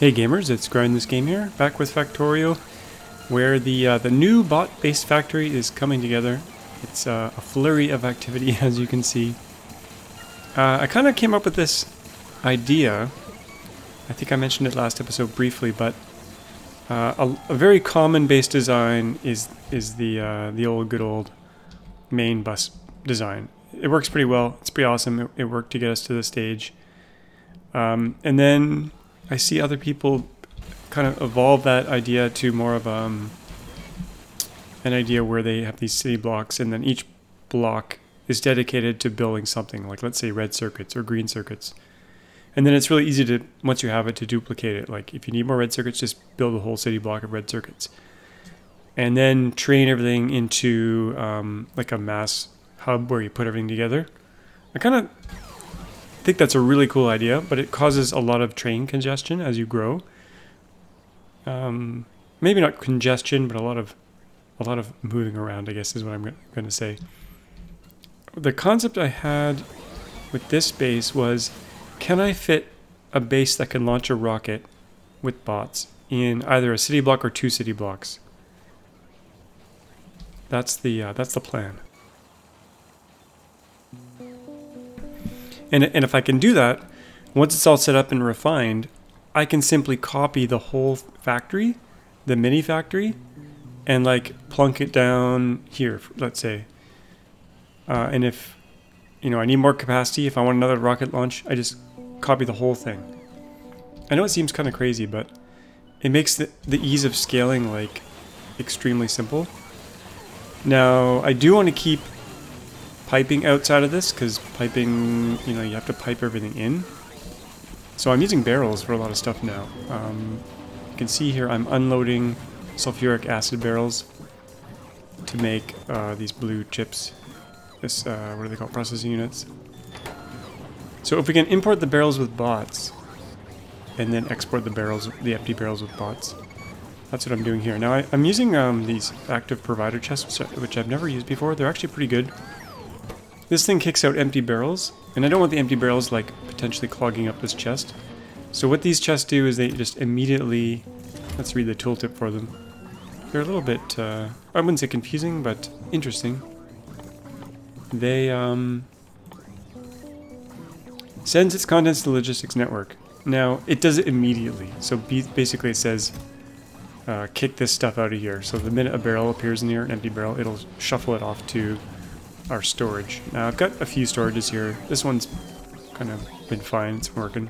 Hey gamers, it's Grind This Game here, back with Factorio, where the new bot-based factory is coming together. It's a flurry of activity, as you can see. I kind of came up with this idea. I think I mentioned it last episode briefly, but a very common base design is the old good old main bus design. It works pretty well. It's pretty awesome. It worked to get us to this stage, and then I see other people kind of evolve that idea to more of an idea where they have these city blocks, and then each block is dedicated to building something, like let's say red circuits or green circuits. And then it's really easy to, once you have it, to duplicate it. Like if you need more red circuits, just build a whole city block of red circuits. And then train everything into like a mass hub where you put everything together. I kind of think that's a really cool idea, but it causes a lot of train congestion as you grow. Maybe not congestion, but a lot of moving around, I guess, is what I'm going to say. The concept I had with this base was, can I fit a base that can launch a rocket with bots in either a city block or two city blocks? That's the plan. And if I can do that, once it's all set up and refined, I can simply copy the whole factory, the mini factory, and like plunk it down here, let's say. And if, you know, I need more capacity, if I want another rocket launch, I just copy the whole thing. I know it seems kind of crazy, but it makes the ease of scaling like extremely simple. Now, I do want to keep piping outside of this, because piping, you know, you have to pipe everything in. So I'm using barrels for a lot of stuff now. You can see here I'm unloading sulfuric acid barrels to make these blue chips. This, what are they called? Processing units. So if we can import the barrels with bots, and then export the barrels, the empty barrels with bots, that's what I'm doing here. Now I'm using these active provider chests, which I've never used before. They're actually pretty good. This thing kicks out empty barrels, and I don't want the empty barrels like potentially clogging up this chest. So what these chests do is they just immediately, let's read the tooltip for them. They're a little bit, I wouldn't say confusing, but interesting. They sends its contents to the logistics network. Now, it does it immediately. So basically it says, kick this stuff out of here. So the minute a barrel appears near an empty barrel, it'll shuffle it off to our storage. Now, I've got a few storages here. This one's kind of been fine. It's working.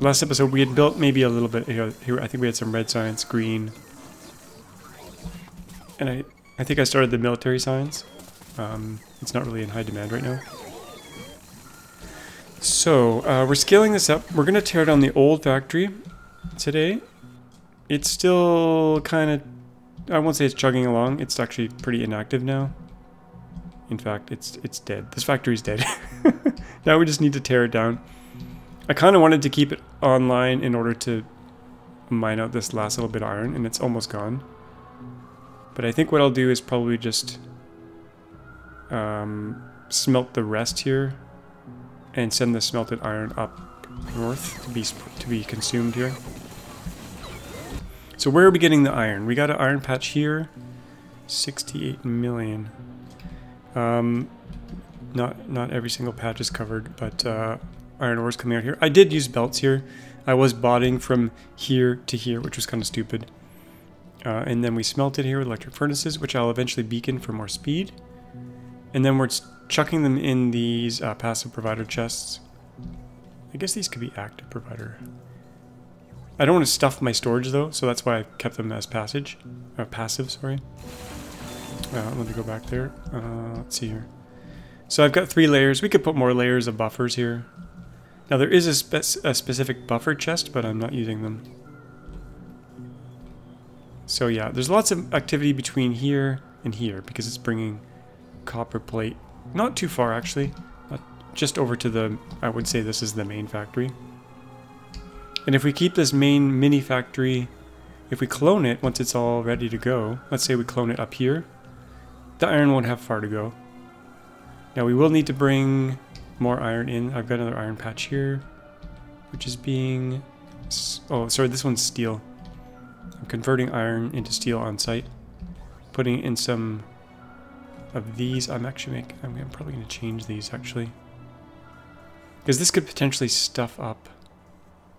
Last episode, we had built maybe a little bit here. I think we had some red science, green. And I think I started the military science. It's not really in high demand right now. So, we're scaling this up. We're going to tear down the old factory today. It's still kind of, I won't say it's chugging along. It's actually pretty inactive now. In fact, it's dead. This factory's dead. Now we just need to tear it down. I kind of wanted to keep it online in order to mine out this last little bit of iron, and it's almost gone. But I think what I'll do is probably just smelt the rest here and send the smelted iron up north to be consumed here. So where are we getting the iron? We got an iron patch here, 68 million. Not every single patch is covered, but iron ore is coming out here. I did use belts here. I was botting from here to here, which was kind of stupid. And then we smelted here with electric furnaces, which I'll eventually beacon for more speed. And then we're chucking them in these passive provider chests. I guess these could be active provider. I don't want to stuff my storage though, so that's why I kept them as passive, sorry. Let me go back there. Let's see here. So I've got 3 layers. We could put more layers of buffers here. Now there is a specific buffer chest, but I'm not using them. So yeah, there's lots of activity between here and here, because it's bringing copper plate not too far, actually, just over to the, I would say this is the main factory. And if we keep this main mini factory, if we clone it once it's all ready to go, let's say we clone it up here, the iron won't have far to go. Now we will need to bring more iron in. I've got another iron patch here, which is being Oh, sorry, this one's steel. I'm converting iron into steel on site. Putting in some of these. I'm probably going to change these, actually. Because this could potentially stuff up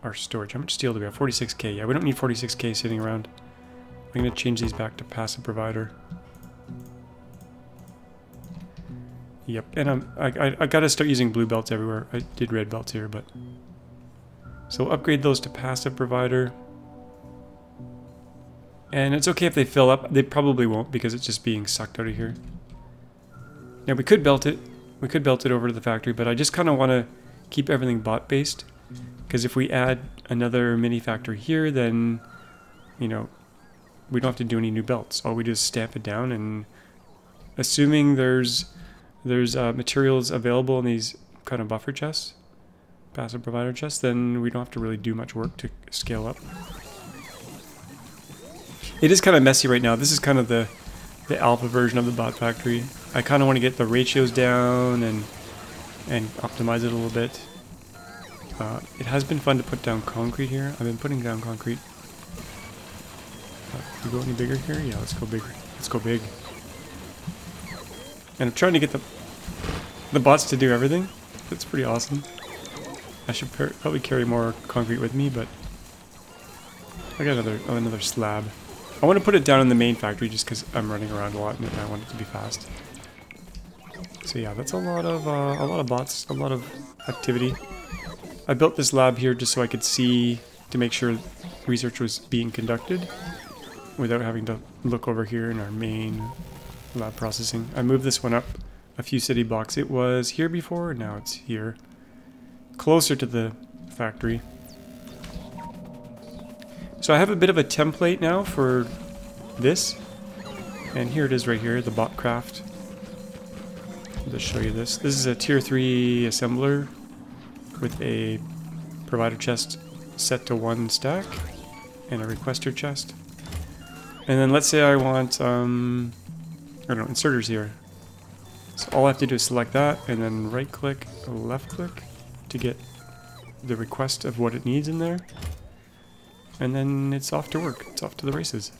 our storage. How much steel do we have? 46k. Yeah, we don't need 46k sitting around. I'm going to change these back to passive provider. Yep, and I got to start using blue belts everywhere. I did red belts here, but... So upgrade those to passive provider. And it's okay if they fill up. They probably won't because it's just being sucked out of here. Now we could belt it. We could belt it over to the factory, but I just kind of want to keep everything bot-based. Because if we add another mini factory here, then, you know, we don't have to do any new belts. All we do is stamp it down, and assuming there's materials available in these kind of buffer chests, passive provider chests, then we don't have to really do much work to scale up. It is kind of messy right now. This is kind of the alpha version of the bot factory. I kind of want to get the ratios down and optimize it a little bit. It has been fun to put down concrete here. I've been putting down concrete. Can we go any bigger here? Yeah, let's go bigger. Let's go big. And I'm trying to get the bots to do everything. That's pretty awesome. I should probably carry more concrete with me, but I got another slab. I want to put it down in the main factory just because I'm running around a lot and I want it to be fast. So yeah, that's a lot of bots, a lot of activity. I built this lab here just so I could see to make sure research was being conducted without having to look over here in our main lab processing. I moved this one up a few city blocks. It was here before, now it's here, closer to the factory. So I have a bit of a template now for this, and here it is right here, the bot craft. I'll just show you this. This is a tier 3 assembler with a provider chest set to 1 stack and a requester chest. And then let's say I want, I don't know, inserters here. So all I have to do is select that and then right click, left click to get the request of what it needs in there. And then it's off to work. It's off to the races.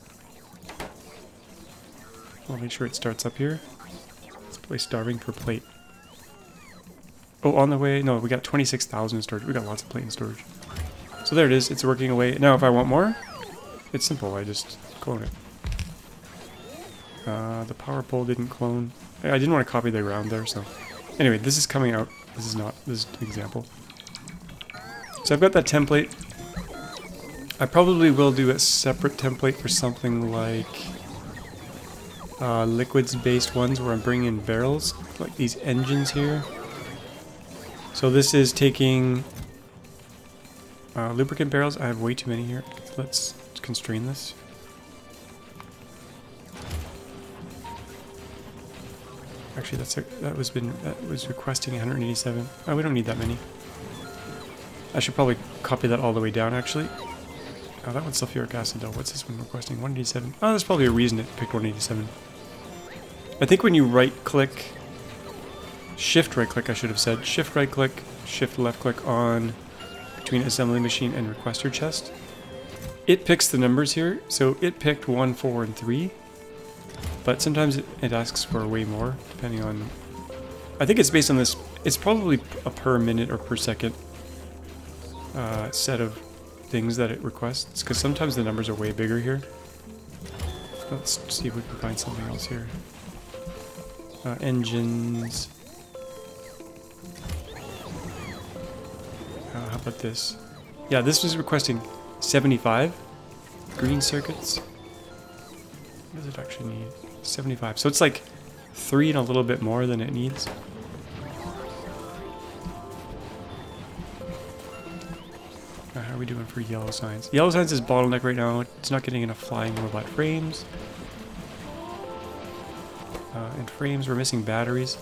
I'll make sure it starts up here. Let's place starving per plate. Oh, on the way. No, we got 26,000 in storage. We got lots of plate in storage. So there it is. It's working away. Now, if I want more, it's simple. I just clone it. The power pole didn't clone. I didn't want to copy the round there, so... Anyway, this is coming out. This is not. This is an example. So I've got that template. I probably will do a separate template for something like liquids-based ones where I'm bringing in barrels, like these engines here. So this is taking lubricant barrels. I have way too many here. Let's constrain this. Actually, that was requesting 187. Oh, we don't need that many. I should probably copy that all the way down, actually. Oh, that one's sulfuric acid though. What's this one requesting? 187. Oh, there's probably a reason it picked 187. I think when you right-click... Shift right-click, I should have said. Shift right-click, shift left-click on between assembly machine and requester chest. It picks the numbers here, so it picked 1, 4, and 3. But sometimes it asks for way more, depending on... I think it's based on this... It's probably a per minute or per second set of... things that it requests, because sometimes the numbers are way bigger here. Let's see if we can find something else here. Engines. How about this? Yeah, this was requesting 75 green circuits. What does it actually need? 75. So it's like 3 and a little bit more than it needs. How are we doing for yellow signs? Yellow signs is bottleneck right now. It's not getting enough flying robot frames. And frames, we're missing batteries.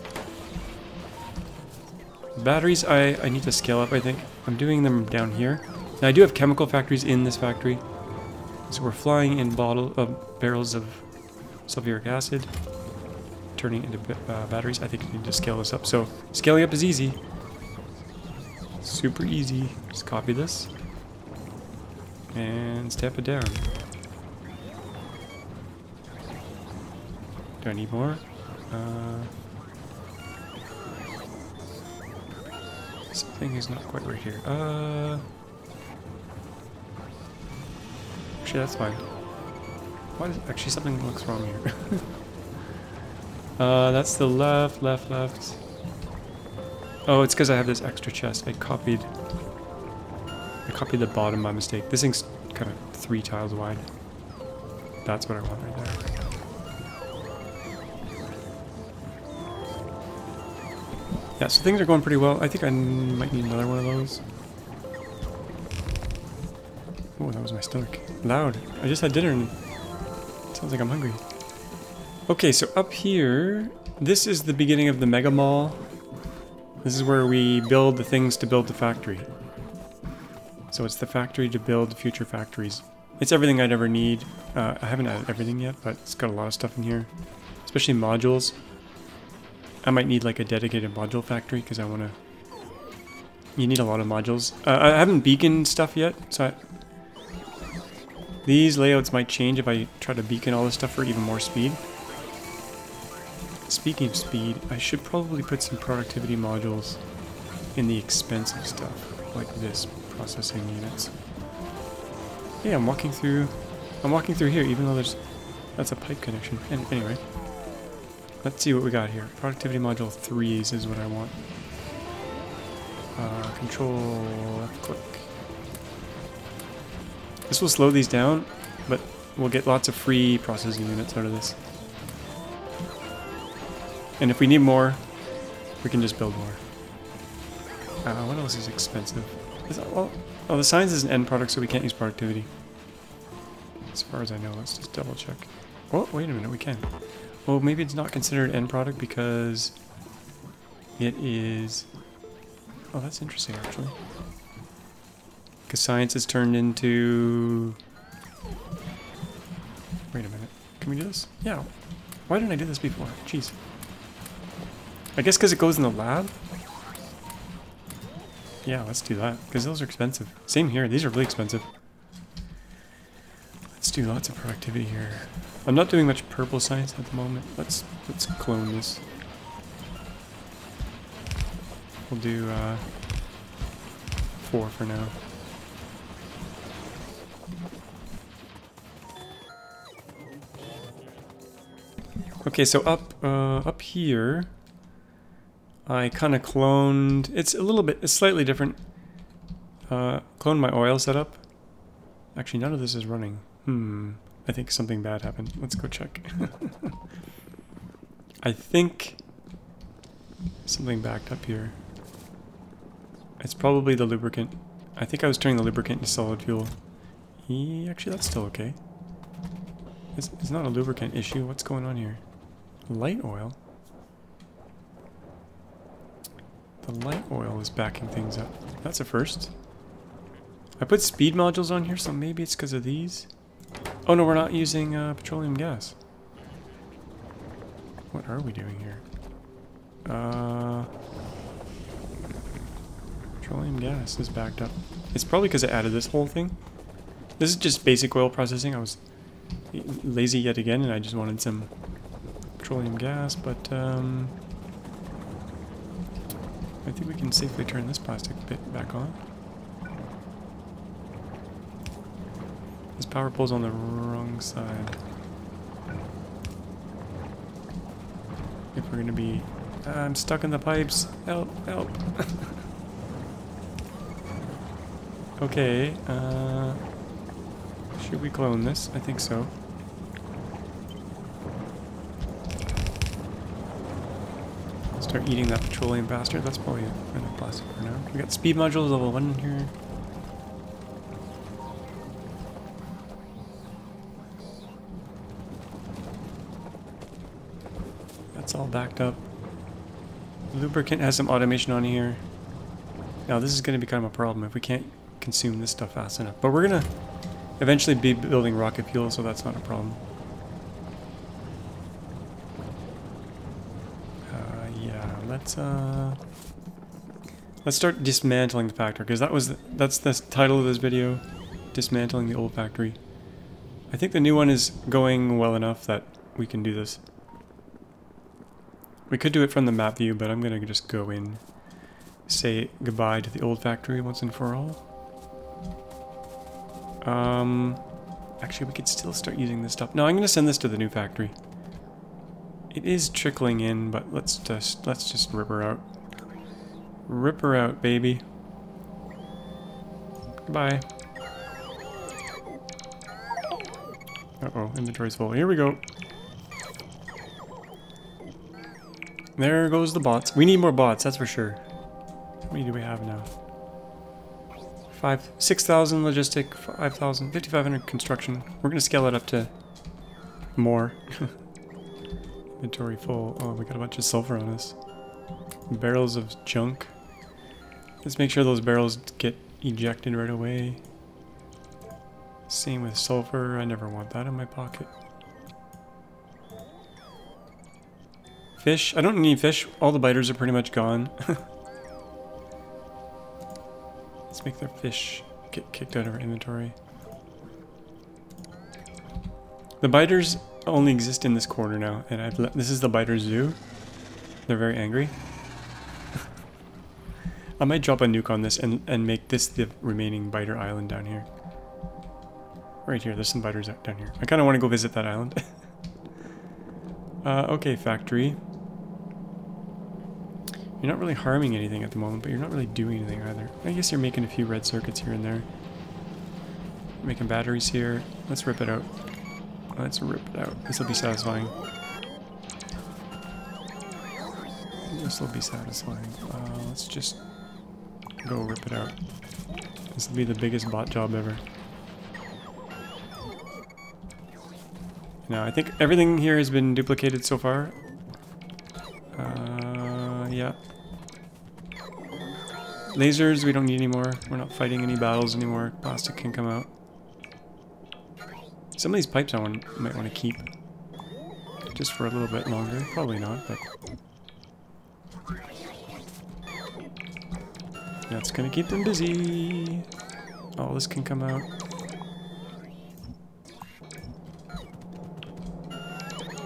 Batteries, I need to scale up, I think. I'm doing them down here. Now, I do have chemical factories in this factory. So we're flying in barrels of sulfuric acid, turning into batteries. I think I need to scale this up. So scaling up is easy. Super easy. Just copy this. and step it down. Do I need more? Something is not quite right here. Actually, that's fine. Why does, actually, something looks wrong here. That's the left. Oh, it's because I have this extra chest. I copied the bottom by mistake. This thing's kind of 3 tiles wide. That's what I want right there. Yeah, so things are going pretty well. I think I might need another one of those. Oh, that was my stomach. Loud. I just had dinner and it sounds like I'm hungry. Okay, so up here, this is the beginning of the Mega Mall. This is where we build the things to build the factory. So it's the factory to build future factories. It's everything I'd ever need. I haven't added everything yet, but it's got a lot of stuff in here, especially modules. I might need like a dedicated module factory because I want to... You need a lot of modules. I haven't beaconed stuff yet, so these layouts might change if I try to beacon all this stuff for even more speed. Speaking of speed, I should probably put some productivity modules in the expensive stuff, like this processing units. Yeah, I'm walking through here, even though that's a pipe connection. And anyway. Let's see what we got here. Productivity module 3s is what I want. Control left click. This will slow these down, but we'll get lots of free processing units out of this. And if we need more, we can just build more. What else is expensive? Oh, the science is an end product, so we can't use productivity. As far as I know, let's just double check. Oh, wait a minute, we can. Well, maybe it's not considered end product because it is... Oh, that's interesting, actually. Because science is turned into... Wait a minute. Can we do this? Yeah. Why didn't I do this before? Jeez. I guess because it goes in the lab? Yeah, let's do that. Because those are expensive. Same here. These are really expensive. Let's do lots of productivity here. I'm not doing much purple science at the moment. Let's clone this. We'll do 4 for now. Okay, so up here, I kind of cloned. It's slightly different. Cloned my oil setup. Actually, none of this is running. I think something bad happened. Let's go check. I think something backed up here. It's probably the lubricant. I think I was turning the lubricant into solid fuel. Actually, that's still okay. It's not a lubricant issue. What's going on here? Light oil? The light oil is backing things up. That's a first. I put speed modules on here, so maybe it's because of these. Oh no, we're not using petroleum gas. What are we doing here? Petroleum gas is backed up. It's probably because I added this whole thing. This is just basic oil processing. I was lazy yet again and I just wanted some petroleum gas, but I think we can safely turn this plastic bit back on. This power pole's on the wrong side. If we're gonna be... I'm stuck in the pipes! Help! Help! Okay, should we clone this? I think so. Start eating that petroleum bastard. That's probably enough plastic for now. We got speed modules level 1 in here. It's all backed up. Lubricant has some automation on here. Now this is going to become a problem if we can't consume this stuff fast enough. But we're going to eventually be building rocket fuel, so that's not a problem. Yeah, let's start dismantling the factory because that's the title of this video. dismantling the old factory. I think the new one is going well enough that we can do this. We could do it from the map view, but I'm going to just go in, say goodbye to the old factory once and for all. Actually, we could still start using this stuff. No, I'm going to send this to the new factory. It is trickling in, but let's just rip her out. Rip her out, baby. Goodbye. Uh-oh, inventory's full. Here we go. There goes the bots. We need more bots, that's for sure. How many do we have now? 6,000 logistic, 5,000, 5,500 construction. We're gonna scale it up to more. Inventory full. Oh, we got a bunch of sulfur on us. Barrels of junk. Let's make sure those barrels get ejected right away. Same with sulfur. I never want that in my pocket. Fish. I don't need fish. All the biters are pretty much gone. Let's make their fish get kicked out of our inventory. The biters only exist in this corner now, and this is the biter zoo. They're very angry. I might drop a nuke on this and make this the remaining biter island down here. Right here, there's some biters out down here. I kind of want to go visit that island. Okay, factory. You're not really harming anything at the moment, but you're not really doing anything either. I guess you're making a few red circuits here and there. Making batteries here. Let's rip it out. Let's rip it out. This will be satisfying. This will be satisfying. Let's just go rip it out. This will be the biggest bot job ever. Now, I think everything here has been duplicated so far. Yeah. Lasers, we don't need anymore. We're not fighting any battles anymore. Plastic can come out. Some of these pipes I might want to keep. Just for a little bit longer. Probably not, but... that's gonna keep them busy. All this can come out.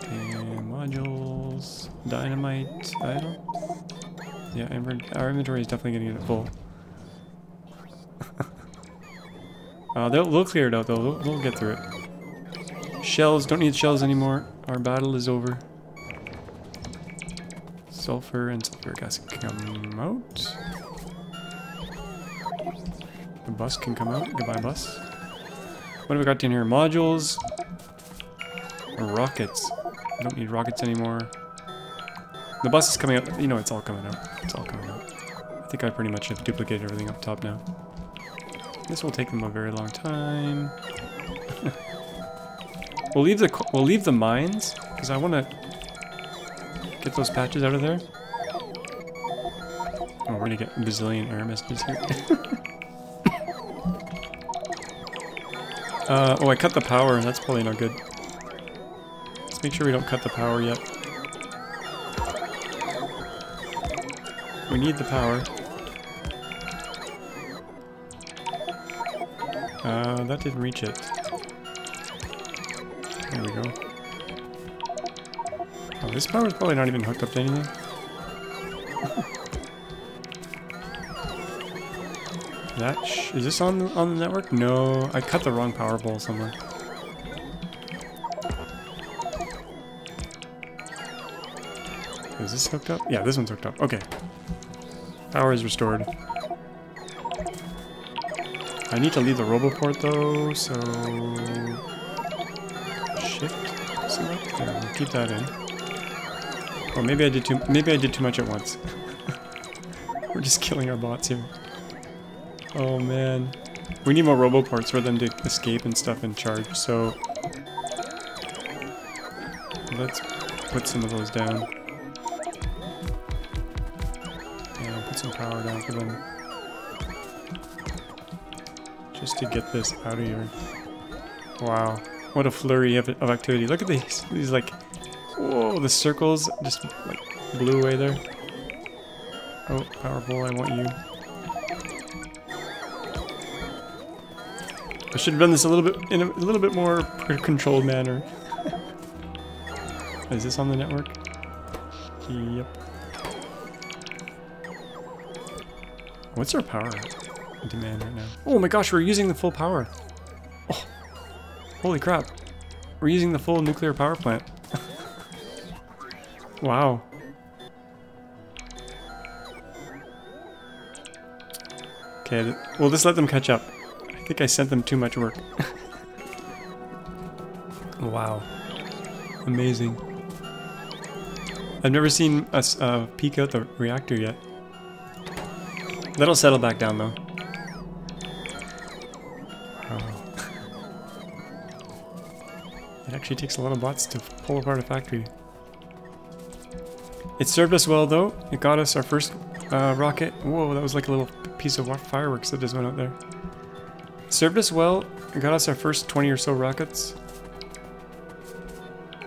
And modules. Dynamite. Idle. Yeah, our inventory is definitely going to get full. They'll clear it out though, we'll get through it. Shells, don't need shells anymore, our battle is over. Sulfur and sulfuric acid can come out. The bus can come out, goodbye bus. What have we got down here? Modules. Rockets. I don't need rockets anymore. The bus is coming up. You know, it's all coming out. It's all coming out. I think I pretty much have duplicated everything up top now. This will take them a very long time. we'll leave the mines because I want to get those patches out of there. Oh, we're gonna get bazillion error messages here. Oh, I cut the power. That's probably not good. Let's make sure we don't cut the power yet. We need the power. That didn't reach it. There we go. Oh, this power is probably not even hooked up to anything. Is this on the network? No, I cut the wrong power pole somewhere. Is this hooked up? Yeah, this one's hooked up. Okay. Power is restored. I need to leave the Roboport though, so... shift, select, yeah, we'll keep that in. Oh, maybe I did too much at once. We're just killing our bots here. Oh man. We need more Roboports for them to escape and stuff and charge, so... let's put some of those down. Power down for them just to get this out of here. Wow, what a flurry of activity. Look at these like, whoa, the circles just like blew away there. Oh, power pole, I want you. I should have done this in a little bit more controlled manner. Is this on the network? Yep. What's our power demand right now? Oh my gosh, we're using the full power. Oh, holy crap. We're using the full nuclear power plant. Wow. Okay, we'll just let them catch up. I think I sent them too much work. Wow. Amazing. I've never seen us peek out the reactor yet. That'll settle back down though. Wow. It actually takes a lot of bots to pull apart a factory. It served us well though. It got us our first rocket. Whoa, that was like a little piece of fireworks that just went out there. It served us well. It got us our first 20 or so rockets.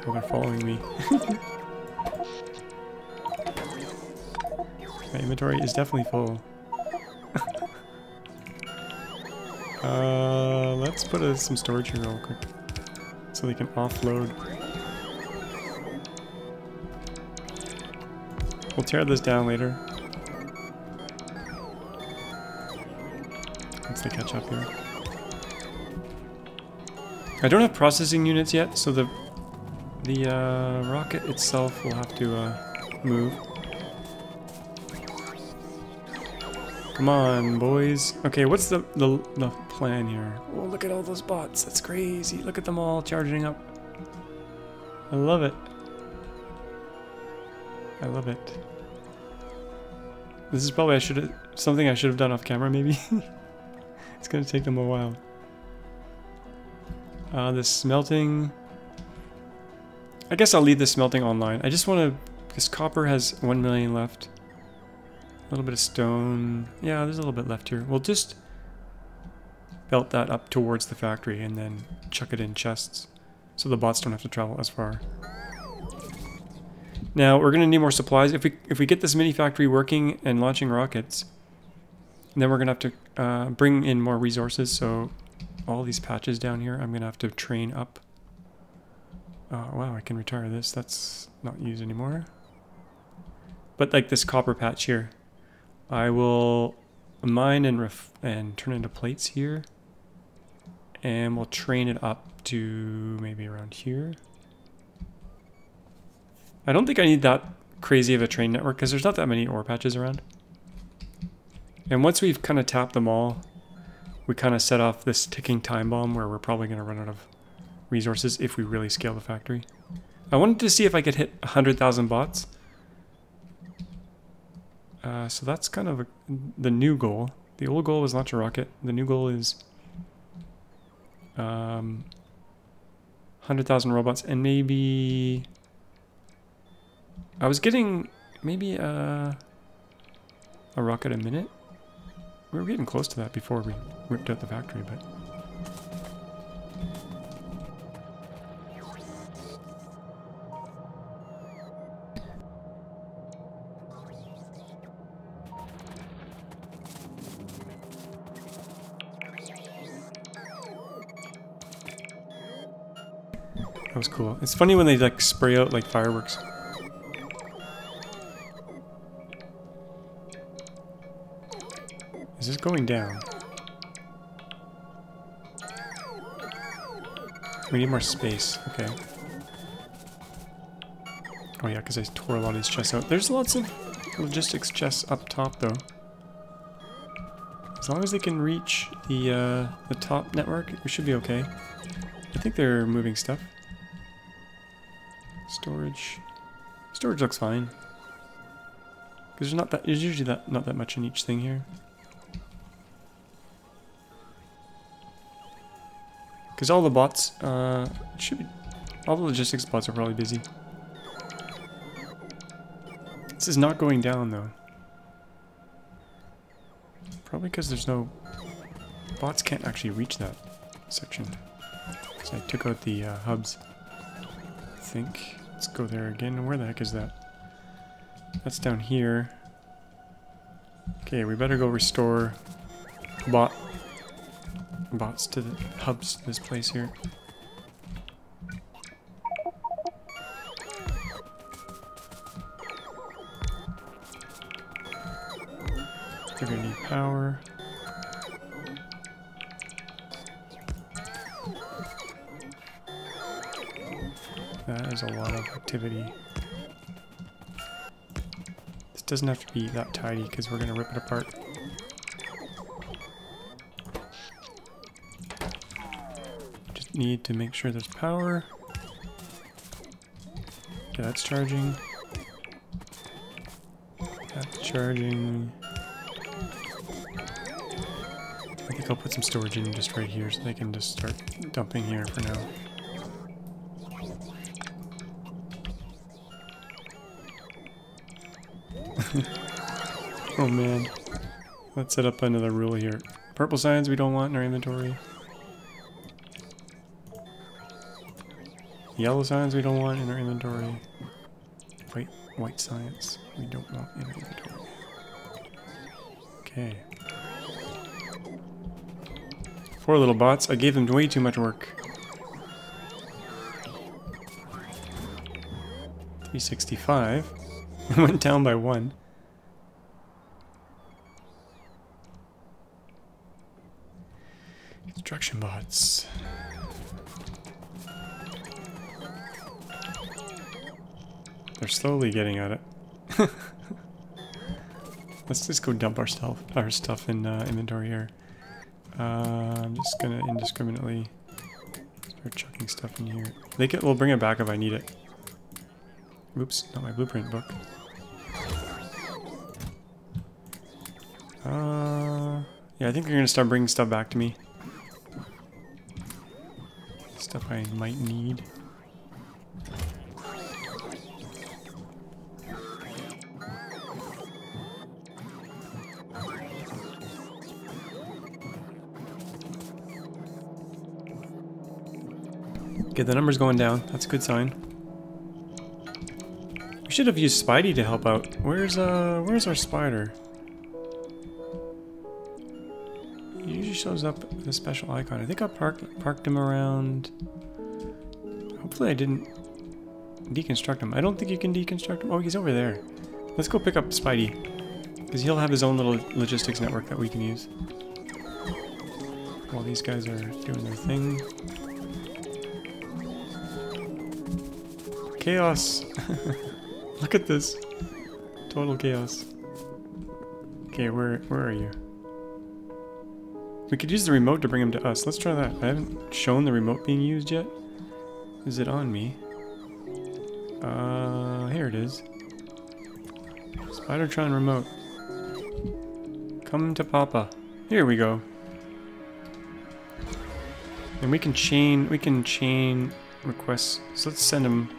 Oh, they're following me. My inventory is definitely full. Let's put some storage here real quick so they can offload. We'll tear this down later once they catch up here. I don't have processing units yet, so the rocket itself will have to move. Come on, boys. Okay, what's the plan here? Oh, look at all those bots. That's crazy. Look at them all charging up. I love it. I love it. This is probably something I should have done off camera, maybe. It's gonna take them a while. The smelting. I guess I'll leave the smelting online. I just want to, because copper has 1 million left. A little bit of stone. Yeah, there's a little bit left here. We'll just belt that up towards the factory and then chuck it in chests so the bots don't have to travel as far. Now, we're going to need more supplies. If we get this mini factory working and launching rockets, then we're going to have to bring in more resources. So all these patches down here, I'm going to have to train up. Oh, wow, I can retire this. That's not used anymore. But like this copper patch here, I will mine and turn into plates here, and we'll train it up to maybe around here. I don't think I need that crazy of a train network because there's not that many ore patches around. And once we've kind of tapped them all, we kind of set off this ticking time bomb where we're probably going to run out of resources if we really scale the factory. I wanted to see if I could hit 100,000 bots. So that's kind of the new goal. The old goal was launch a rocket. The new goal is 100,000 robots, and maybe I was getting maybe a rocket a minute. We were getting close to that before we ripped out the factory, but that was cool. It's funny when they like spray out like fireworks. Is this going down? We need more space. Okay. Oh yeah, because I tore a lot of these chests out. There's lots of logistics chests up top though. As long as they can reach the top network, we should be okay. I think they're moving stuff. Storage looks fine because there's usually not that much in each thing here. Because all the bots, all the logistics bots are probably busy. This is not going down though. Probably because there's no bots can't actually reach that section. So I took out the hubs. I think. Let's go there again. Where the heck is that? That's down here. Okay, we better go restore bot bots to the hubs to this place here. They're gonna need power. That is a lot of activity. This doesn't have to be that tidy because we're gonna rip it apart. Just need to make sure there's power. Okay, that's charging. That's charging. I think I'll put some storage in just right here so they can just start dumping here for now. Oh man, let's set up another rule here. Purple signs we don't want in our inventory. Yellow signs we don't want in our inventory. Wait, white signs we don't want in our inventory. Okay. Poor little bots, I gave them way too much work. 365. Went down by one. Construction bots. They're slowly getting at it. Let's just go dump our stuff in inventory here. I'm just gonna indiscriminately start chucking stuff in here. We'll bring it back if I need it. Oops, not my blueprint book. Yeah, I think they're gonna start bringing stuff back to me. Stuff I might need. Okay, the number's going down. That's a good sign. We should have used Spidey to help out. Where's our spider? He usually shows up with a special icon. I think I parked him around. Hopefully I didn't deconstruct him. I don't think you can deconstruct him. Oh, he's over there. Let's go pick up Spidey, because he'll have his own little logistics network that we can use. While these guys are doing their thing. Chaos! Look at this. Total chaos. Okay, where are you? We could use the remote to bring him to us. Let's try that. I haven't shown the remote being used yet. Is it on me? Here it is. Spidertron remote. Come to Papa. Here we go. And we can chain requests. So let's send him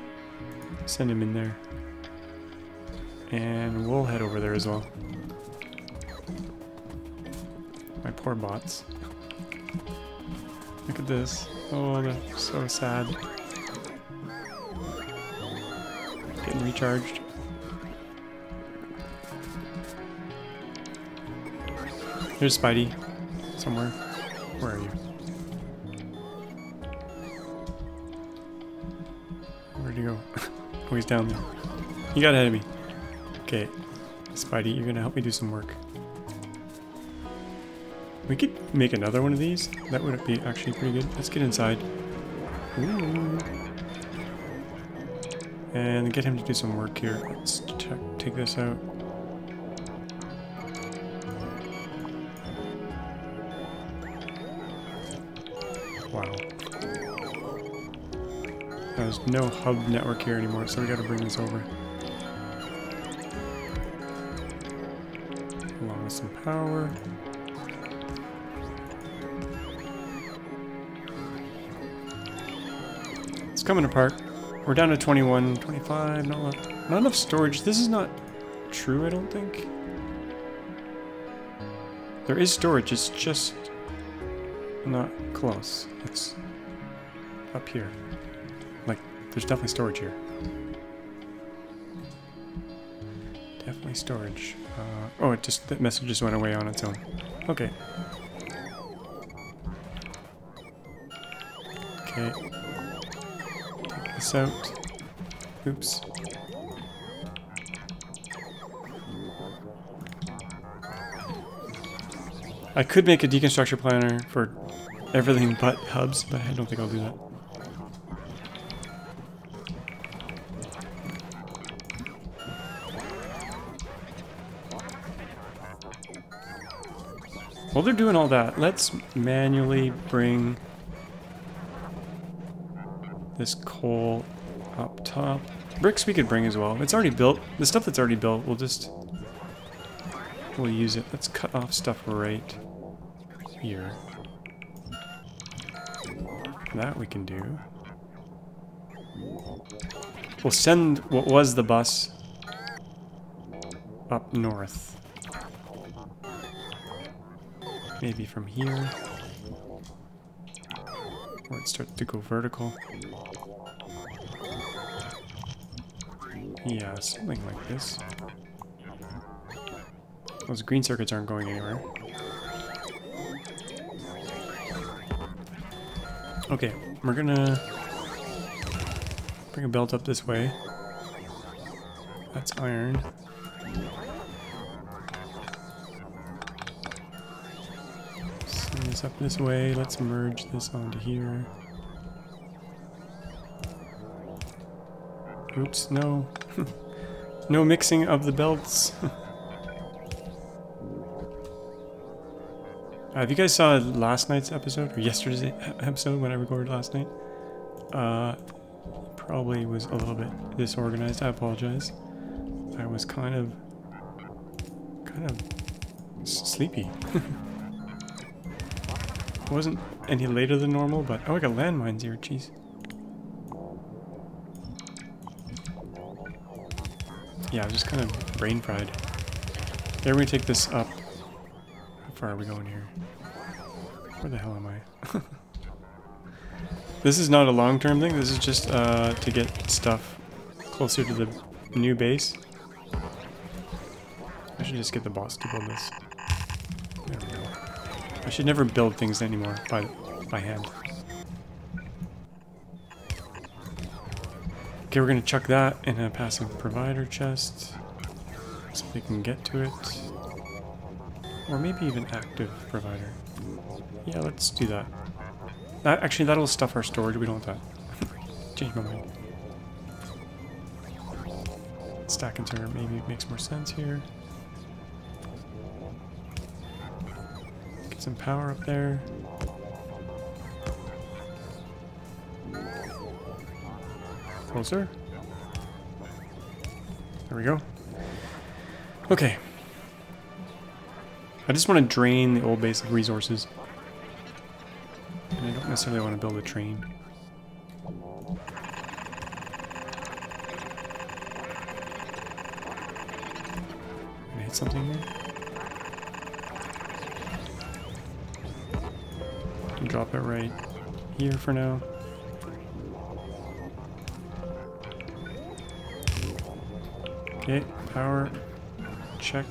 in there. And we'll head over there as well. My poor bots. Look at this. Oh, they're so sad. Getting recharged. Here's Spidey. Somewhere. Where are you? Where'd he go? Oh, he's down there. He got ahead of me. Okay. Spidey, you're gonna help me do some work. We could make another one of these. That would be actually pretty good. Let's get inside. Ooh. And get him to do some work here. Let's take this out. Wow. There's no hub network here anymore, so we gotta bring this over. Along with some power. Coming apart. We're down to 21, 25, not enough storage. This is not true, I don't think. There is storage, it's just not close. It's up here. Like, there's definitely storage here. Definitely storage. Oh, that message just went away on its own. Okay. Okay. Take this out. Oops. I could make a deconstructor planner for everything but hubs, but I don't think I'll do that. While they're doing all that, let's manually bring this coal up top. Bricks we could bring as well. It's already built. The stuff that's already built, we'll use it. Let's cut off stuff right here. That we can do. We'll send what was the bus up north. Maybe from here, or it starts to go vertical. Yeah, something like this. Those green circuits aren't going anywhere. Okay, we're gonna bring a belt up this way. That's iron. Up this way. Let's merge this onto here. Oops, no. No mixing of the belts. If you guys saw last night's episode, or yesterday's episode when I recorded last night, probably was a little bit disorganized. I apologize. I was kind of sleepy. It wasn't any later than normal, but... Oh, I got landmines here, jeez. Yeah, I was just kind of brain fried. There, we're gonna take this up. How far are we going here? Where the hell am I? This is not a long-term thing, this is just to get stuff closer to the new base. I should just get the boss to build this. There we go. I should never build things anymore by hand. Okay, we're gonna chuck that in a passive provider chest so they can get to it. Or maybe even active provider. Yeah, let's do that. Actually, that'll stuff our storage. We don't want that. Change my mind. Stack and turn maybe makes more sense here. Some power up there. Closer. There we go. Okay. I just want to drain the old base of resources. And I don't necessarily want to build a train. Can I hit something there? Drop it right here for now. Okay, power check.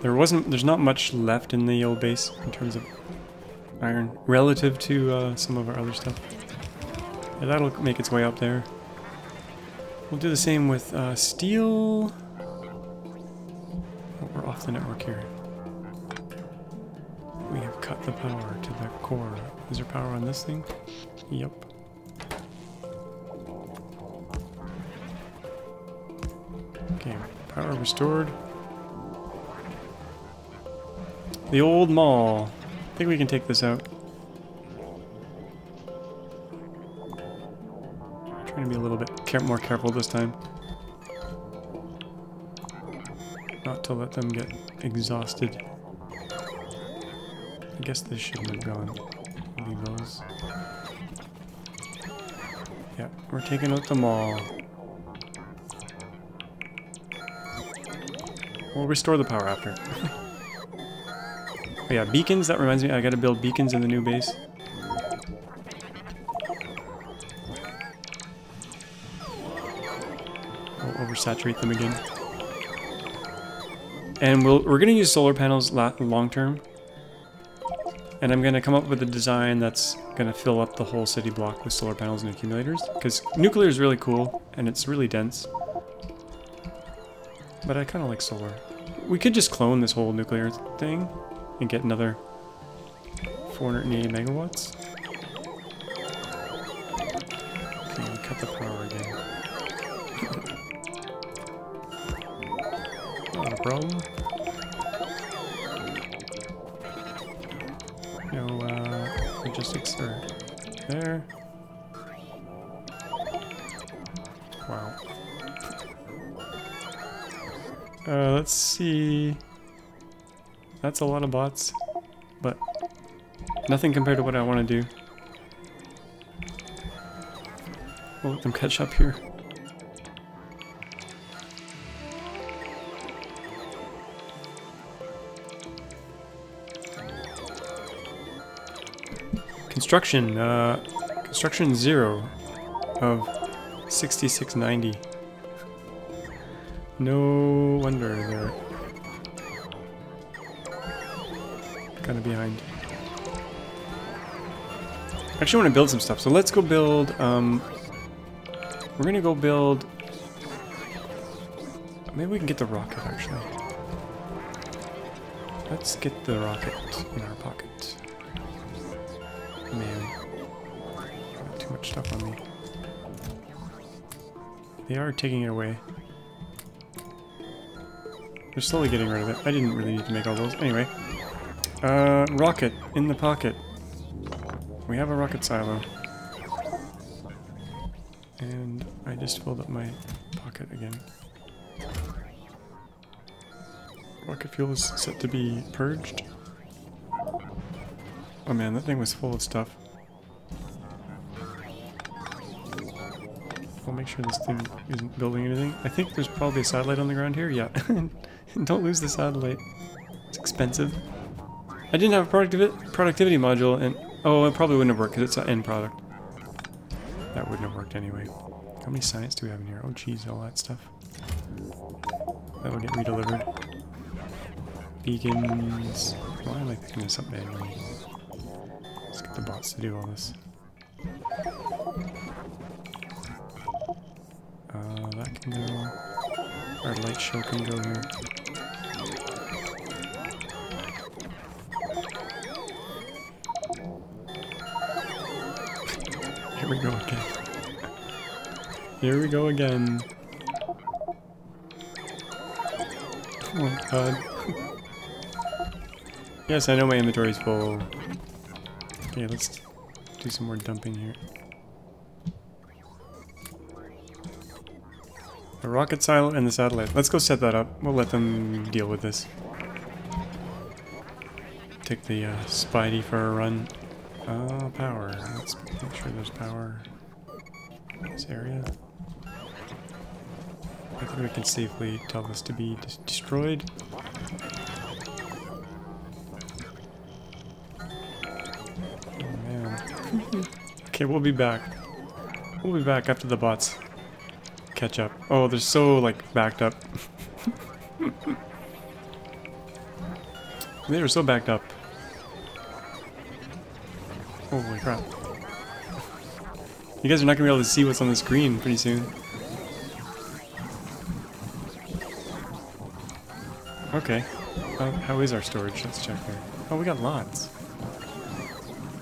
There's not much left in the old base in terms of iron relative to some of our other stuff. Yeah, that'll make its way up there. We'll do the same with steel. Oh, we're off the network here. We have cut the power to the core. Is there power on this thing? Yep. Okay, power restored. The old mall. I think we can take this out. I'm trying to be a little bit more careful this time. Not to let them get exhausted. I guess this shouldn't have gone. Leave those. Yeah, we're taking out the mall. We'll restore the power after. Oh yeah, beacons, that reminds me, I gotta build beacons in the new base. We'll oversaturate them again. And we're gonna use solar panels long term. And I'm going to come up with a design that's going to fill up the whole city block with solar panels and accumulators, because nuclear is really cool and it's really dense. But I kind of like solar. We could just clone this whole nuclear thing and get another 480 megawatts. Okay, we cut the power again. Not a problem. No, logistics are there. Wow. Let's see. That's a lot of bots, but nothing compared to what I want to do. We'll let them catch up here. Construction, construction 0 of 6690. No wonder they're kind of behind. I actually want to build some stuff, so let's go build, we're going to go build, maybe we can get the rocket actually. Let's get the rocket in our pocket. Man, got too much stuff on me. They are taking it away. They're slowly getting rid of it. I didn't really need to make all those. Anyway. Rocket in the pocket. We have a rocket silo. And I just filled up my pocket again. Rocket fuel is set to be purged. Oh man, that thing was full of stuff. I'll make sure this thing isn't building anything. I think there's probably a satellite on the ground here. Yeah. Don't lose the satellite. It's expensive. I didn't have a productivity module, and oh, it probably wouldn't have worked because it's an end product. That wouldn't have worked anyway. How many science do we have in here? Oh geez, all that stuff. That will get redelivered. Beacons. Why am I picking this up manually? Let's get the bots to do all this. That can go. Our light show can go here. Here we go again. Here we go again. Oh my god. Yes, I know my inventory is full. Okay, let's do some more dumping here. The rocket silo and the satellite. Let's go set that up. We'll let them deal with this. Take the Spidey for a run. Power. Let's make sure there's power in this area. I think we can safely tell this to be destroyed. Oh man. Okay, we'll be back. We'll be back after the bots catch up. Oh, they're so, like, backed up. They were so backed up. Holy crap. You guys are not going to be able to see what's on the screen pretty soon. Okay. How is our storage? Let's check there. Oh, we got lots.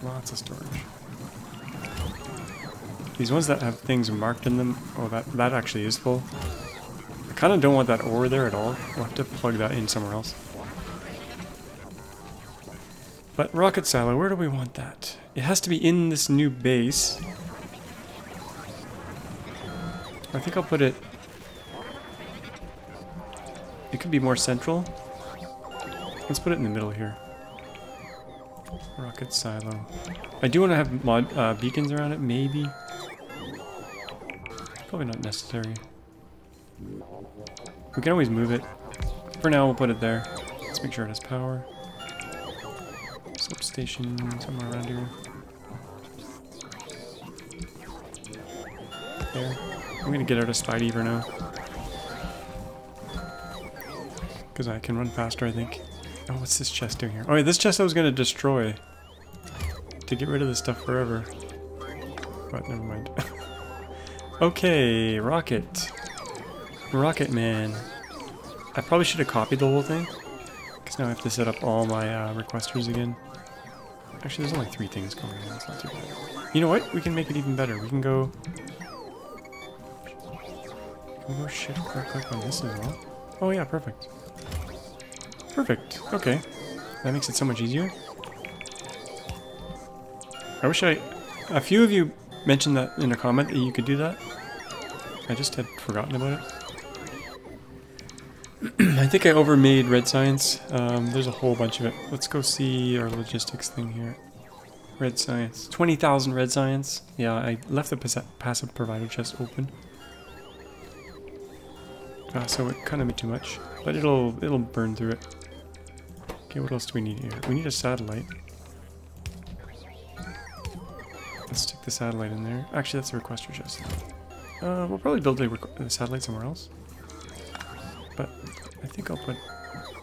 Lots of storage. These ones that have things marked in them, oh, that actually is full. I kind of don't want that ore there at all. We'll have to plug that in somewhere else. But rocket silo, where do we want that? It has to be in this new base. I think I'll put it... It could be more central. Let's put it in the middle here. Rocket silo. I do want to have beacons around it, maybe. Probably not necessary. We can always move it. For now, we'll put it there. Let's make sure it has power. Substation somewhere around here. There. I'm gonna get out of Spidey for now. Because I can run faster, I think. Oh, what's this chest doing here? Oh, yeah, this chest I was gonna destroy. have to get rid of this stuff forever. But never mind. Okay, rocket. Rocket man. I probably should have copied the whole thing, because now I have to set up all my requesters again. Actually, there's only 3 things going on. It's not too bad. You know what? We can make it even better. We can go... Can we go shift-click on this as well? Oh yeah, perfect. Perfect. Okay. That makes it so much easier. I wish I... A few of you mentioned that in a comment that you could do that. I just had forgotten about it. I think I overmade Red Science. There's a whole bunch of it. Let's go see our logistics thing here. Red Science. 20,000 Red Science. Yeah, I left the passive provider chest open. So it kind of made too much. But it'll burn through it. Okay, what else do we need here? We need a satellite. Let's stick the satellite in there. Actually, that's the requester chest. We'll probably build a satellite somewhere else. But I think I'll put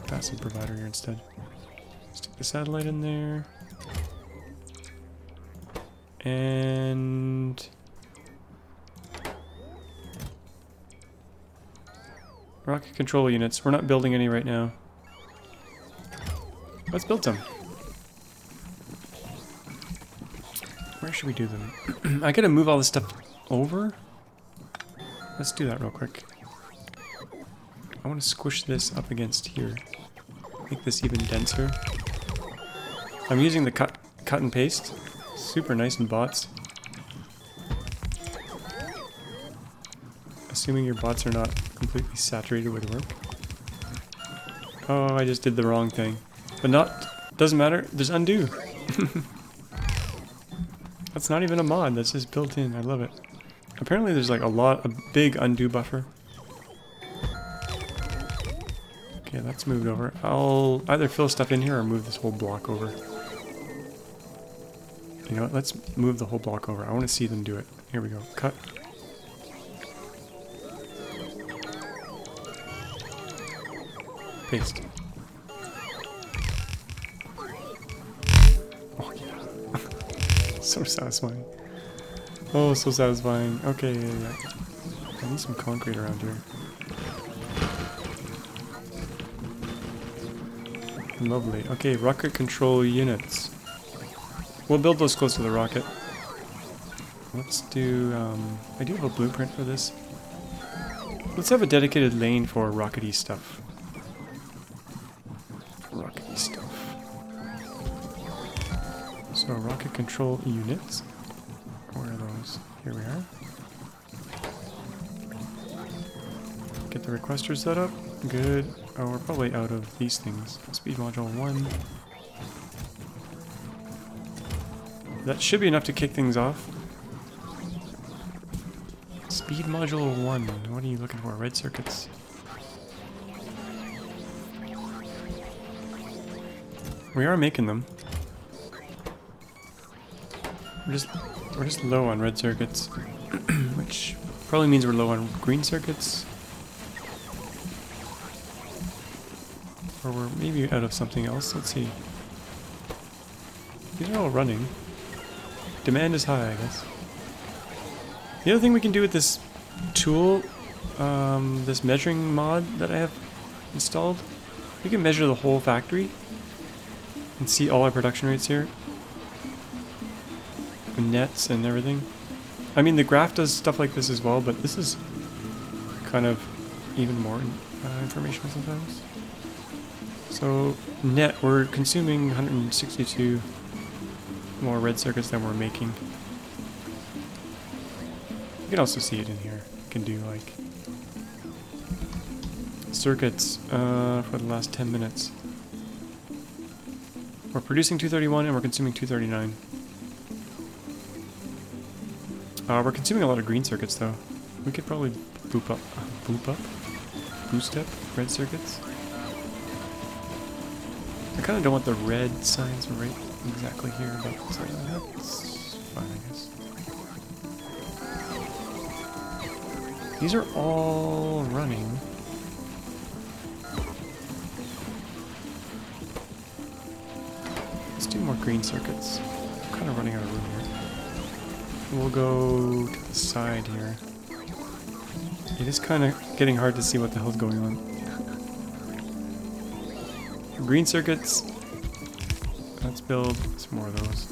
passive provider here instead. Stick the satellite in there. And... rocket control units. We're not building any right now. Let's build some. Where should we do them? I gotta move all this stuff over. Let's do that real quick. I want to squish this up against here. Make this even denser. I'm using the cut and paste. Super nice in bots. Assuming your bots are not completely saturated with work. Oh, I just did the wrong thing. But not... doesn't matter. There's undo. That's not even a mod. That's just built in. I love it. Apparently there's like a big undo buffer. Yeah, that's moved over. I'll either fill stuff in here or move this whole block over. You know what? Let's move the whole block over. I want to see them do it. Here we go. Cut. Paste. Oh, yeah. So satisfying. Oh, so satisfying. Okay, yeah, yeah. I need some concrete around here. Lovely. Okay, rocket control units. We'll build those close to the rocket. Let's do... I do have a blueprint for this. Let's have a dedicated lane for rockety stuff. Rockety stuff. So, rocket control units. Where are those? Here we are. Get the requester set up. Good. Oh, we're probably out of these things. Speed module 1. That should be enough to kick things off. Speed module 1. What are you looking for? Red circuits. We are making them. We're just low on red circuits, which probably means we're low on green circuits. Or we're maybe out of something else. Let's see. These are all running. Demand is high, I guess. The other thing we can do with this tool, this measuring mod that I have installed, we can measure the whole factory and see all our production rates here. The nets and everything. I mean, the graph does stuff like this as well, but this is kind of even more information sometimes. So, net, we're consuming 162 more red circuits than we're making. You can also see it in here. You can do, like, circuits for the last 10 minutes. We're producing 231 and we're consuming 239. We're consuming a lot of green circuits, though. We could probably boost up red circuits. I kind of don't want the red signs right exactly here, but that's fine, I guess. These are all running. Let's do more green circuits. I'm kind of running out of room here. We'll go to the side here. It is kind of getting hard to see what the hell's going on. Green circuits. Let's build some more of those.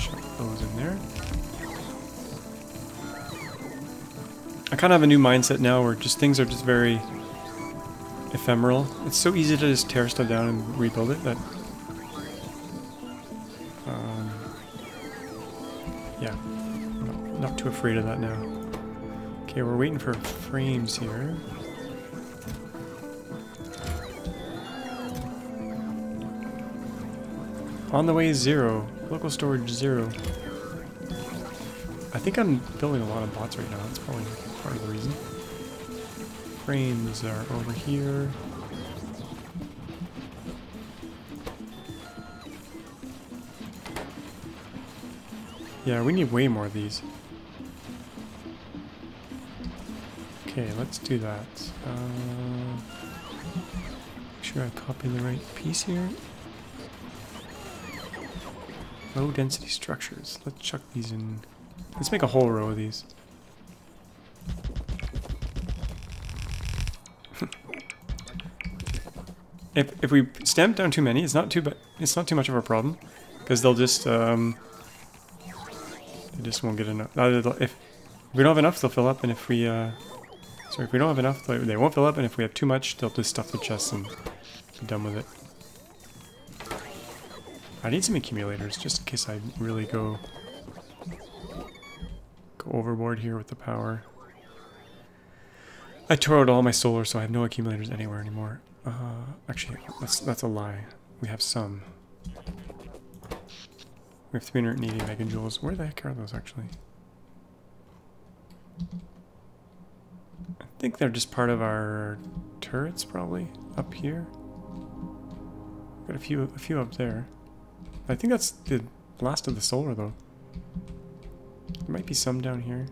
Shove those in there. I kind of have a new mindset now where just things are just very ephemeral. It's so easy to just tear stuff down and rebuild it that... yeah, I'm not too afraid of that now. Okay, we're waiting for frames here. On the way, 0. Local storage, 0. I think I'm building a lot of bots right now. That's probably part of the reason. Frames are over here. Yeah, we need way more of these. Okay, let's do that. Make sure I copy the right piece here. Low density structures. Let's chuck these in. Let's make a whole row of these. If we stamp down too many, it's not too much of a problem, because they just won't get enough. If we don't have enough, they'll fill up, and if we if we don't have enough, they won't fill up, and if we have too much, they'll just stuff the chests and be done with it. I need some accumulators just in case I really go overboard here with the power. I tore out all my solar, so I have no accumulators anywhere anymore. Actually, that's a lie. We have some. We have 380 megajoules. Where the heck are those, actually? I think they're just part of our turrets, probably, up here. Got a few up there. I think that's the last of the solar, though. There might be some down here.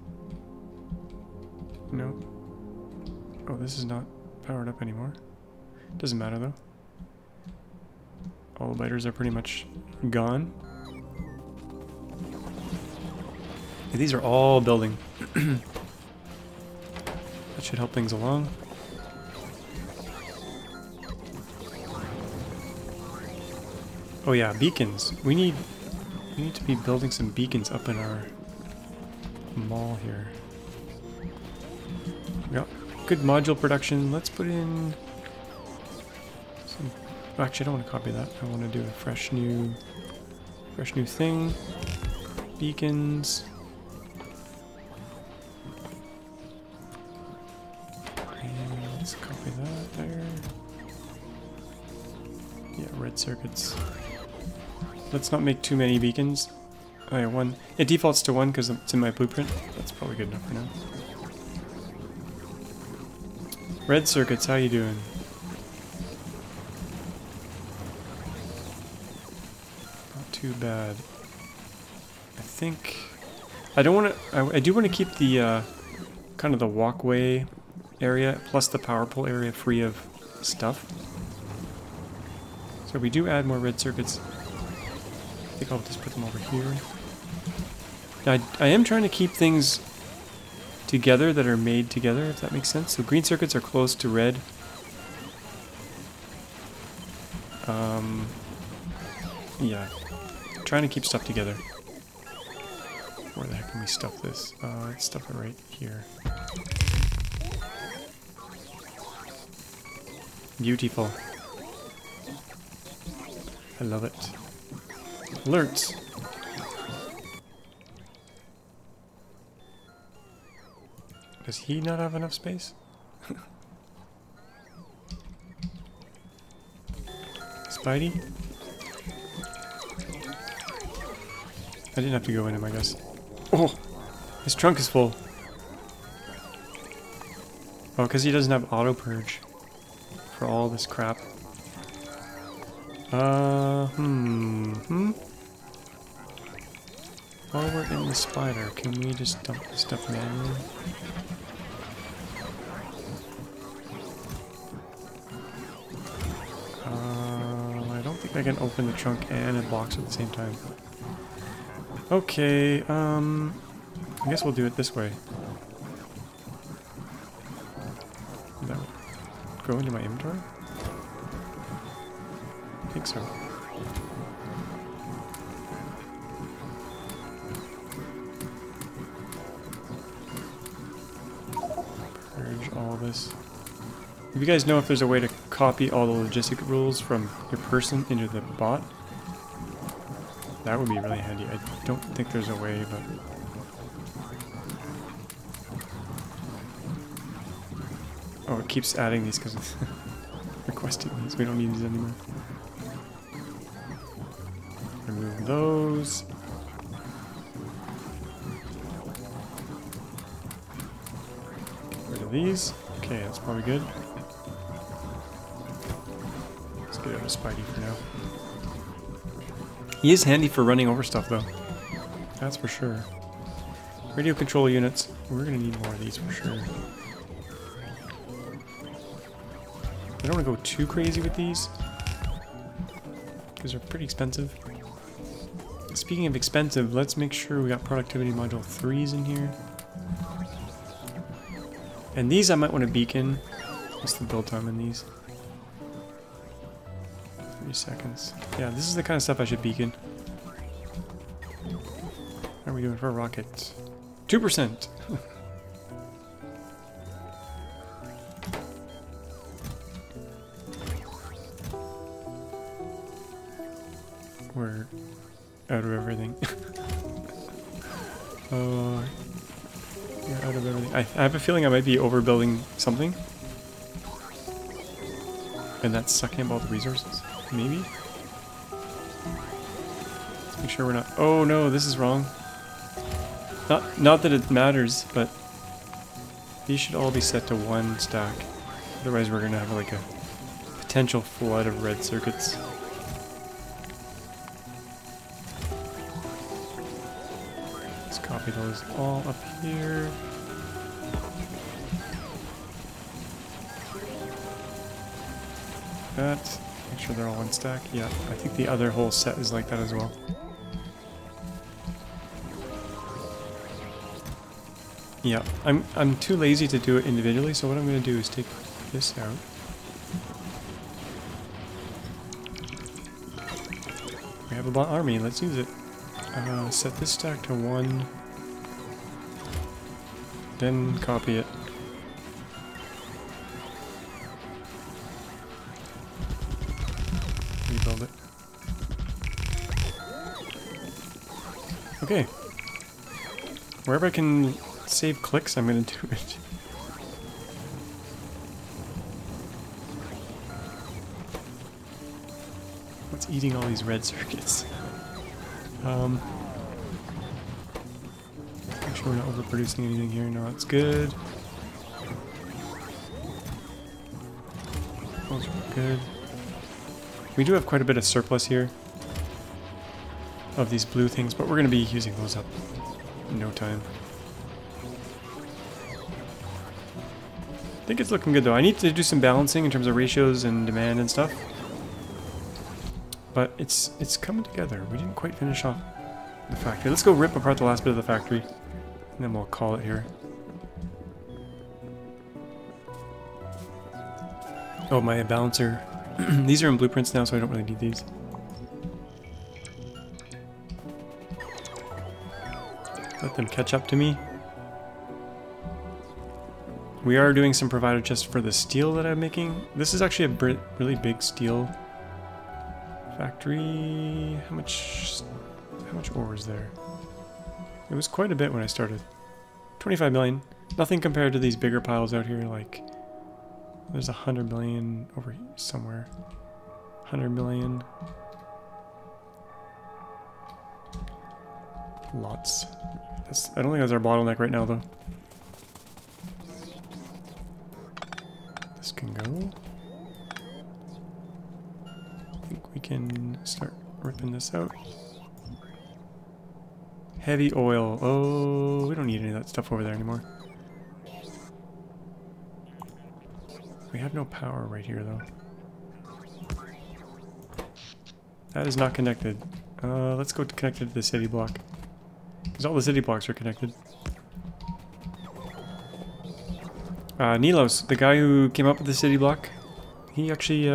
No. Oh, this is not powered up anymore. Doesn't matter, though. All the lighters are pretty much gone. Yeah, these are all building. That should help things along. Oh yeah, beacons. We need to be building some beacons up in our mall here. We got good module production. Let's put in some... Actually, I don't want to copy that. I want to do a fresh new thing. Beacons. And let's copy that there. Yeah, red circuits. Let's not make too many beacons. Oh yeah, one. It defaults to one because it's in my blueprint. That's probably good enough for now. Red circuits, how you doing? Not too bad. I think... I don't want to... I do want to keep the... kind of the walkway area plus the power pole area free of stuff. So we do add more red circuits. I think I'll just put them over here. Now, I am trying to keep things together that are made together, if that makes sense. So green circuits are close to red. Yeah, trying to keep stuff together. Where the heck can we stuff this? Let's stuff it right here. Beautiful. I love it. Alerts. Does he not have enough space? Spidey? I didn't have to go in him, I guess. Oh! His trunk is full. Oh, because he doesn't have auto purge for all this crap. While we're in the spider, can we just dump this stuff manually? I don't think I can open the trunk and it blocks at the same time. Okay, I guess we'll do it this way. Did that go into my inventory? I think so. Purge all this. If you guys know if there's a way to copy all the logistic rules from your person into the bot, that would be really handy. I don't think there's a way, but... Oh, it keeps adding these because it's requesting these. We don't need these anymore. Remove those. Get rid of these. Okay, that's probably good. Let's get out of Spidey for now. He is handy for running over stuff though. That's for sure. Radio control units. We're gonna need more of these for sure. I don't wanna go too crazy with these. These are pretty expensive. Speaking of expensive, let's make sure we got productivity module 3s in here. And these I might want to beacon. What's the build time in these? 3 seconds. Yeah, this is the kind of stuff I should beacon. How are we doing for rockets? 2%! We're out of everything. Oh... Yeah, out of everything. I have a feeling I might be overbuilding something. And that's sucking up all the resources. Maybe? Let's make sure we're not... Oh no, this is wrong. Not that it matters, but... These should all be set to 1 stack. Otherwise we're gonna have like a potential flood of red circuits. Those all up here. That. Make sure they're all 1 stack. Yeah, I think the other whole set is like that as well. Yeah, I'm too lazy to do it individually, so what I'm going to do is take this out. We have a bot army. Let's use it. Set this stack to 1. Then copy it. Rebuild it. Okay. Wherever I can save clicks, I'm gonna do it. What's eating all these red circuits? Make sure we're not overproducing anything here. No, that's good. Those are good. We do have quite a bit of surplus here of these blue things, but we're going to be using those up in no time. I think it's looking good though. I need to do some balancing in terms of ratios and demand and stuff. But it's coming together. We didn't quite finish off the factory. Let's go rip apart the last bit of the factory, and then we'll call it here. Oh, my balancer. These are in blueprints now, so I don't really need these. Let them catch up to me. We are doing some provider just for the steel that I'm making. This is actually a really big steel factory. How much ore is there? It was quite a bit when I started. 25 million. Nothing compared to these bigger piles out here. Like there's 100 million over here somewhere. 100 million. Lots. I don't think that's our bottleneck right now though. This can go. I think we can start ripping this out. Heavy oil. Oh, we don't need any of that stuff over there anymore. We have no power right here, though. That is not connected. Let's go connect it to the city block. Because all the city blocks are connected. Nilaus, the guy who came up with the city block, he actually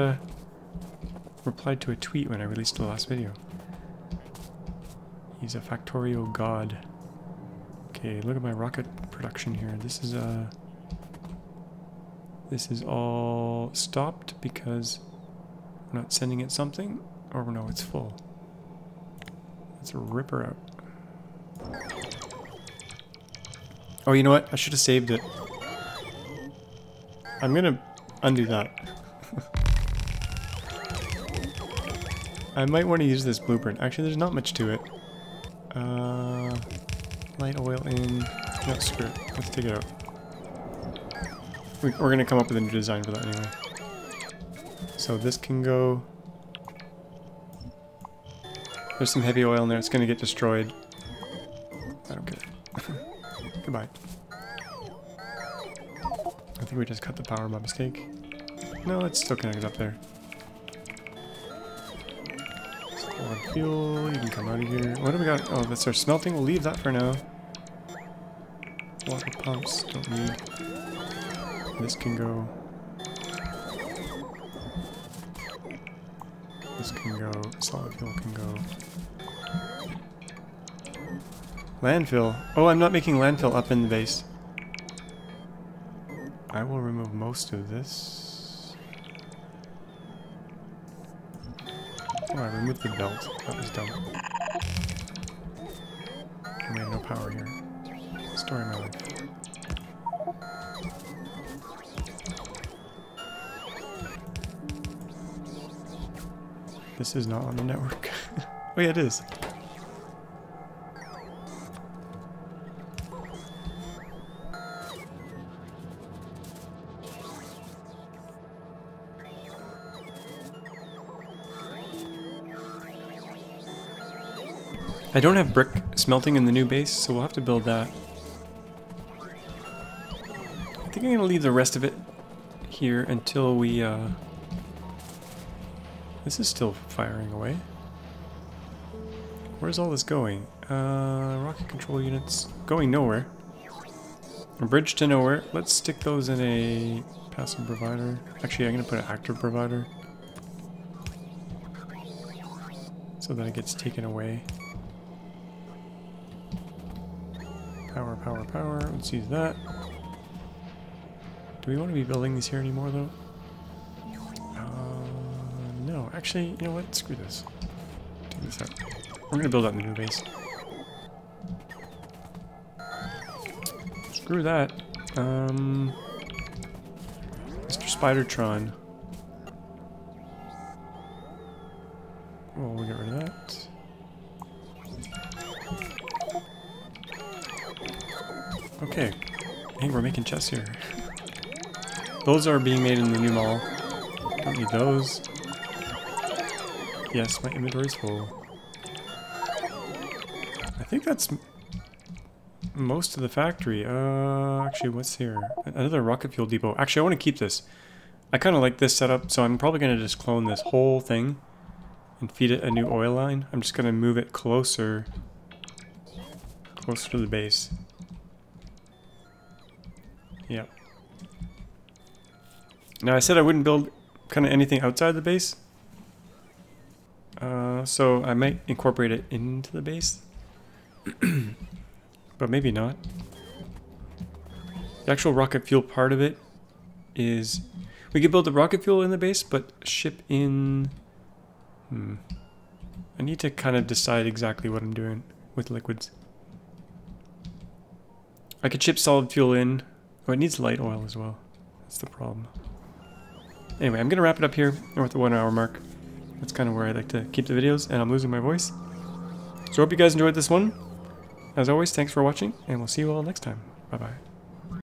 replied to a tweet when I released the last video. He's a Factorio god. Okay, look at my rocket production here. This is all stopped because we're not sending it something. Or no, it's full. Let's rip her out. Oh, you know what? I should have saved it. I'm gonna undo that. I might want to use this blueprint. Actually, there's not much to it. Light oil in. No, screw it. Let's take it out. We're gonna come up with a new design for that anyway. So this can go. There's some heavy oil in there. It's gonna get destroyed. I don't care. Goodbye. I think we just cut the power by mistake. No, it's still connected up there. Fuel, you can come out of here. What do we got? Oh, that's our smelting. We'll leave that for now. Water pumps, don't need. This can go. This can go. Solid fuel can go. Landfill. Oh, I'm not making landfill up in the base. I will remove most of this. Oh, I removed the belt. That was dumb. And we have no power here. Story my life. This is not on the network. Oh yeah, it is. I don't have brick smelting in the new base, so we'll have to build that. I think I'm going to leave the rest of it here until we, This is still firing away. Where's all this going? Rocket control units. Going nowhere. A bridge to nowhere. Let's stick those in a passive provider. Actually, I'm going to put an active provider. So that it gets taken away. Power, power, power. Let's use that. Do we want to be building these here anymore, though? No. Actually, you know what? Screw this. Take this out. We're going to build out the new base. Screw that. Mr. Spidertron. Well, we'll get rid of that. Okay, hey, we're making chests here. Those are being made in the new mall. Don't need those. Yes, my inventory's full. I think that's most of the factory. Actually, what's here? Another rocket fuel depot. Actually, I want to keep this. I kind of like this setup, so I'm probably going to just clone this whole thing and feed it a new oil line. I'm just going to move it closer to the base. Yep. Now I said I wouldn't build kind of anything outside the base. So I might incorporate it into the base. But maybe not. The actual rocket fuel part of it is... We could build the rocket fuel in the base, but ship in... I need to kind of decide exactly what I'm doing with liquids. I could ship solid fuel in... Oh, it needs light oil as well. That's the problem. Anyway, I'm going to wrap it up here. We're at the 1 hour mark. That's kind of where I like to keep the videos, and I'm losing my voice. So I hope you guys enjoyed this one. As always, thanks for watching, and we'll see you all next time. Bye-bye.